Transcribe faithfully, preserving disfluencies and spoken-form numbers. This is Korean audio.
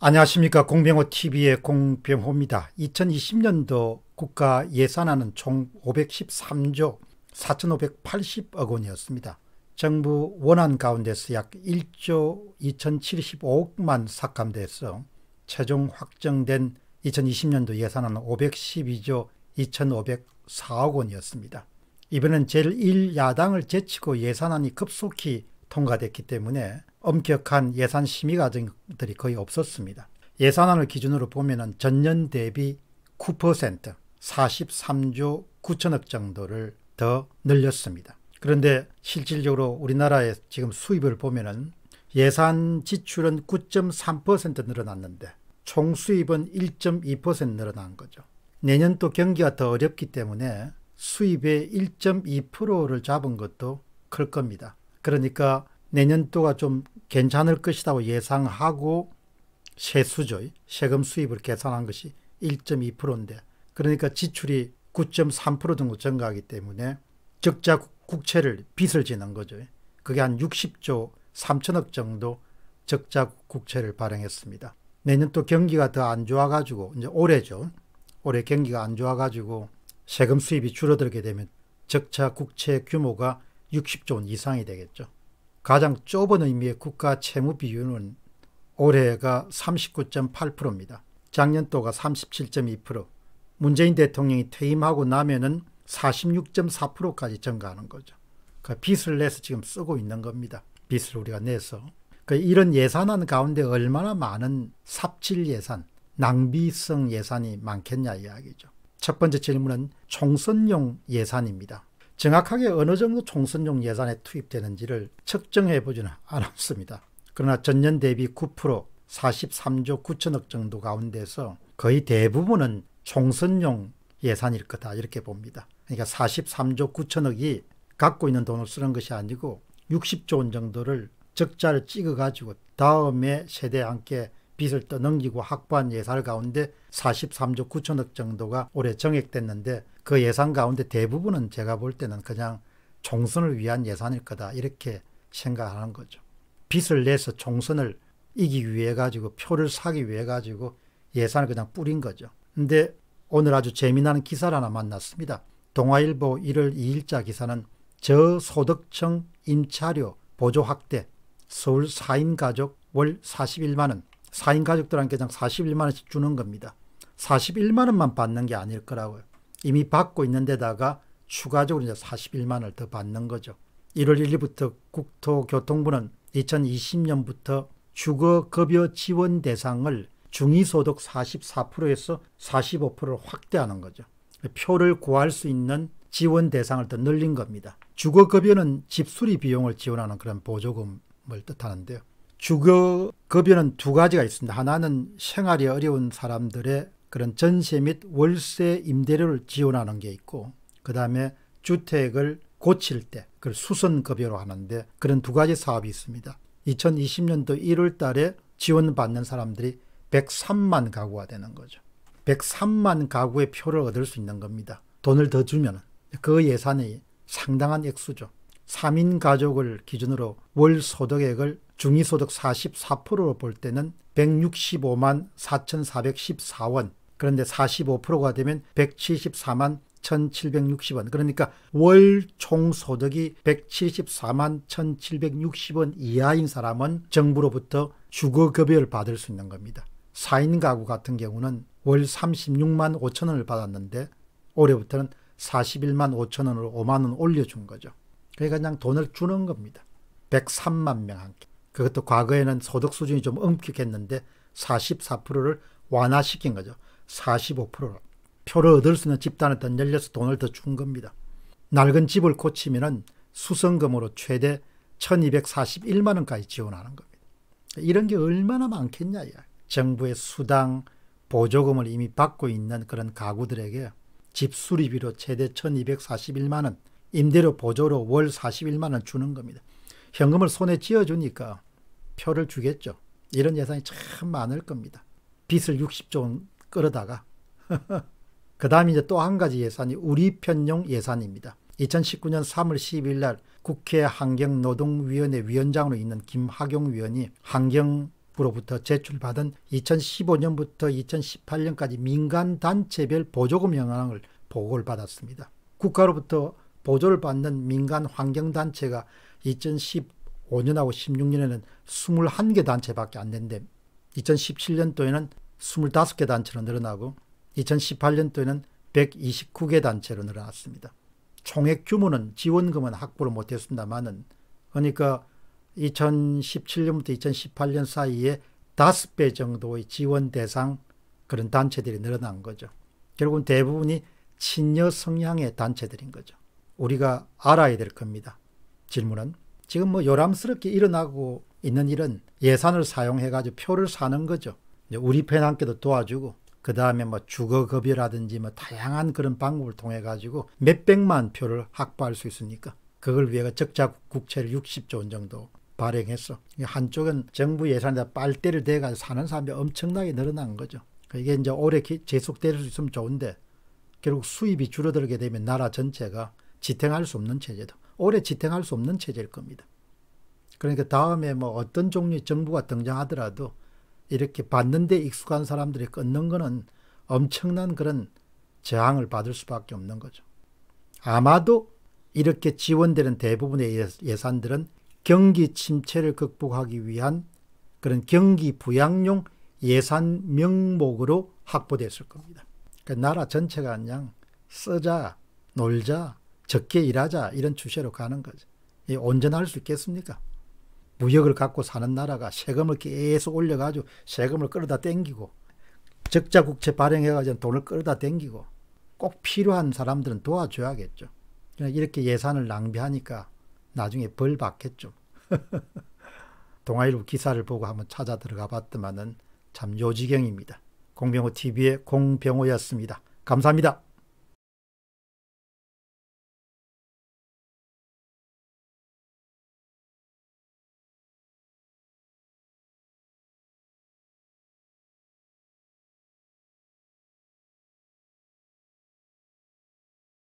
안녕하십니까. 공병호티비의 공병호입니다. 이천이십 년도 국가 예산안은 총 오백십삼조 사천오백팔십억 원이었습니다. 정부 원안 가운데서 약 일조 이천칠십오억만 삭감돼서 최종 확정된 이천이십 년도 예산안은 오백십이조 이천오백사억 원이었습니다. 이번엔 제일 일 야당을 제치고 예산안이 급속히 통과됐기 때문에 엄격한 예산 심의 과정들이 거의 없었습니다. 예산안을 기준으로 보면 전년 대비 구 퍼센트 사십삼조 구천억 정도를 더 늘렸습니다. 그런데 실질적으로 우리나라의 지금 수입을 보면 예산 지출은 구 점 삼 퍼센트 늘어났는데 총 수입은 일 점 이 퍼센트 늘어난 거죠. 내년 또 경기가 더 어렵기 때문에 수입의 일 점 이 퍼센트를 잡은 것도 클 겁니다. 그러니까 내년도가 좀 괜찮을 것이라고 예상하고 세수죠. 세금 수입을 계산한 것이 일 점 이 퍼센트인데 그러니까 지출이 구 점 삼 퍼센트 정도 증가하기 때문에 적자 국채를 빚을 지는 거죠. 그게 한 육십조 삼천억 정도 적자 국채를 발행했습니다. 내년도 경기가 더 안 좋아가지고 이제 올해죠. 올해 경기가 안 좋아가지고 세금 수입이 줄어들게 되면 적자 국채 규모가 육십조 원 이상이 되겠죠. 가장 좁은 의미의 국가 채무 비율은 올해가 삼십구 점 팔 퍼센트입니다. 작년도가 삼십칠 점 이 퍼센트, 문재인 대통령이 퇴임하고 나면은 사십육 점 사 퍼센트까지 증가하는 거죠. 그러니까 빚을 내서 지금 쓰고 있는 겁니다. 빚을 우리가 내서. 그러니까 이런 예산안 가운데 얼마나 많은 삽질 예산, 낭비성 예산이 많겠냐 이야기죠. 첫 번째 질문은 총선용 예산입니다. 정확하게 어느 정도 총선용 예산에 투입되는지를 측정해 보지는 않았습니다. 그러나 전년 대비 구 퍼센트 사십삼조 구천억 정도 가운데서 거의 대부분은 총선용 예산일 거다 이렇게 봅니다. 그러니까 사십삼조 구천억이 갖고 있는 돈을 쓰는 것이 아니고 육십조 원 정도를 적자를 찍어가지고 다음에 세대에 함께 빚을 떠넘기고 확보한 예산 가운데 사십삼조 구천억 정도가 올해 정액됐는데 그 예산 가운데 대부분은 제가 볼 때는 그냥 총선을 위한 예산일 거다 이렇게 생각하는 거죠. 빚을 내서 총선을 이기기 위해 가지고 표를 사기 위해 가지고 예산을 그냥 뿌린 거죠. 근데 오늘 아주 재미나는 기사를 하나 만났습니다. 동아일보 일월 이일자 기사는 저소득층 임차료 보조 확대 서울 사 인 가족 월 사십일만 원, 사 인 가족들한테 그냥 사십일만 원씩 주는 겁니다. 사십일만 원만 받는 게 아닐 거라고요. 이미 받고 있는 데다가 추가적으로 이제 사십일만 원을 더 받는 거죠. 일월 일일부터 국토교통부는 이천이십 년부터 주거급여 지원 대상을 중위소득 사십사 퍼센트에서 사십오 퍼센트를 확대하는 거죠. 표를 구할 수 있는 지원 대상을 더 늘린 겁니다. 주거급여는 집수리 비용을 지원하는 그런 보조금을 뜻하는데요. 주거급여는 두 가지가 있습니다. 하나는 생활이 어려운 사람들의 그런 전세 및 월세 임대료를 지원하는 게 있고 그 다음에 주택을 고칠 때 그걸 수선급여로 하는데 그런 두 가지 사업이 있습니다. 이천이십 년도 일월 달에 지원받는 사람들이 백삼만 가구가 되는 거죠. 백삼만 가구의 표를 얻을 수 있는 겁니다. 돈을 더 주면 그 예산이 상당한 액수죠. 삼 인 가족을 기준으로 월 소득액을 중위소득 사십사 퍼센트로 볼 때는 백육십오만 사천사백십사 원, 그런데 사십오 퍼센트가 되면 백칠십사만 천칠백육십 원, 그러니까 월 총소득이 백칠십사만 천칠백육십 원 이하인 사람은 정부로부터 주거급여를 받을 수 있는 겁니다. 사 인 가구 같은 경우는 월 삼십육만 오천 원을 받았는데 올해부터는 사십일만 오천 원으로 오만 원 올려준 거죠. 그러니까 그냥 돈을 주는 겁니다. 백삼만 명 함께. 그것도 과거에는 소득 수준이 좀 엄격했는데 사십사 퍼센트를 완화시킨 거죠. 사십오 퍼센트를. 표를 얻을 수 있는 집단에 더 열려서 돈을 더 준 겁니다. 낡은 집을 고치면 수선금으로 최대 천이백사십일만 원까지 지원하는 겁니다. 이런 게 얼마나 많겠냐. 정부의 수당, 보조금을 이미 받고 있는 그런 가구들에게 집 수리비로 최대 천이백사십일만 원, 임대료 보조로 월 사십일만 원 주는 겁니다. 현금을 손에 쥐어주니까 표를 주겠죠. 이런 예산이 참 많을 겁니다. 빚을 육십조 원 끌어다가. 그 다음에 이제 또 한 가지 예산이 우리 편용 예산입니다. 이천십구 년 삼월 십이일 날 국회 환경노동위원회 위원장으로 있는 김학용 위원이 환경 정부로부터 제출받은 이천십오 년부터 이천십팔 년까지 민간단체별 보조금 현황을 보고를 받았습니다. 국가로부터 보조를 받는 민간환경단체가 이천십오 년하고 십육 년에는 이십일 개 단체밖에 안 된대. 이천십칠 년도에는 이십오 개 단체로 늘어나고 이천십팔 년도에는 백이십구 개 단체로 늘어났습니다. 총액 규모는 지원금은 확보를 못했습니다만은, 그러니까 이천십칠 년부터 이천십팔 년 사이에 다섯 배 정도의 지원 대상 그런 단체들이 늘어난 거죠. 결국은 대부분이 친여 성향의 단체들인 거죠. 우리가 알아야 될 겁니다. 질문은 지금 뭐 요람스럽게 일어나고 있는 일은 예산을 사용해가지고 표를 사는 거죠. 우리 편 함께도 도와주고, 그 다음에 뭐 주거급여라든지 뭐 다양한 그런 방법을 통해가지고 몇백만 표를 확보할 수 있으니까 그걸 위해 적자 국채를 육십 조 원 정도 발행했어. 한쪽은 정부 예산에다 빨대를 대가지고 사는 사람이 엄청나게 늘어난 거죠. 이게 이제 오래 계속될 수 있으면 좋은데, 결국 수입이 줄어들게 되면 나라 전체가 지탱할 수 없는 체제다. 오래 지탱할 수 없는 체제일 겁니다. 그러니까 다음에 뭐 어떤 종류의 정부가 등장하더라도 이렇게 받는 데 익숙한 사람들이 끊는 거는 엄청난 그런 저항을 받을 수밖에 없는 거죠. 아마도 이렇게 지원되는 대부분의 예산들은 경기 침체를 극복하기 위한 그런 경기 부양용 예산 명목으로 확보됐을 겁니다. 그러니까 나라 전체가 그냥 쓰자, 놀자, 적게 일하자 이런 추세로 가는 거죠. 이게 온전할 수 있겠습니까? 무역을 갖고 사는 나라가 세금을 계속 올려가지고 세금을 끌어다 땡기고, 적자 국채 발행해가지고 돈을 끌어다 땡기고, 꼭 필요한 사람들은 도와줘야겠죠. 이렇게 예산을 낭비하니까 나중에 벌 받겠죠. 동아일보 기사를 보고 한번 찾아 들어가 봤더만은 참 요지경입니다. 공병호 티비의 공병호였습니다. 감사합니다.